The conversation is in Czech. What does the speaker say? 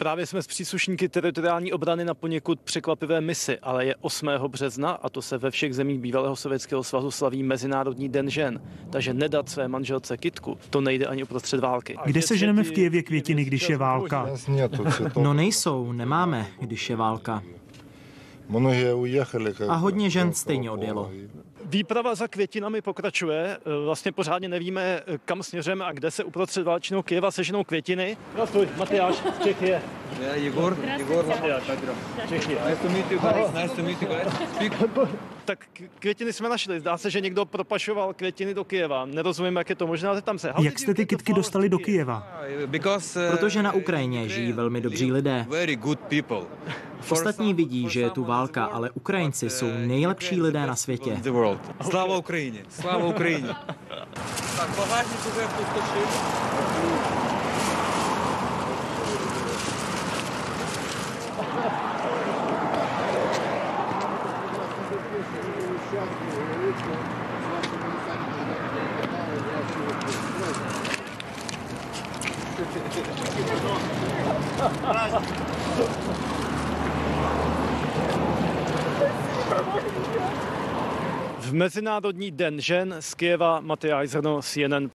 Právě jsme s příslušníky teritoriální obrany na poněkud překvapivé misi, ale je 8. března a to se ve všech zemích bývalého Sovětského svazu slaví Mezinárodní den žen. Takže nedat své manželce kytku, to nejde ani uprostřed války. Kde se ženeme v Kyjevě květiny, když je válka? No nejsou, nemáme, když je válka. A hodně žen stejně odjelo. Výprava za květinami pokračuje. Vlastně pořádně nevíme, kam směřujeme a kde se uprostřed válečného Kyjeva seženou květiny. Pracuj, Matyáš, z Čech je. Igor, Matyáš, Čech je. Tak květiny jsme našli. Zdá se, že někdo propašoval květiny do Kyjeva. Nerozumím, jak je to možné, ale tam se. Jak jste ty kytky dostali do Kyjeva? Protože na Ukrajině žijí velmi dobří lidé. Ostatní vidí, že je tu válka, ale Ukrajinci jsou nejlepší lidé na světě. Sláva Ukrajině! Sláva Ukrajině! Tak bagažník už je pustošil. V Mezinárodní den žen z Kyjeva Matyáš Zrno, CNN.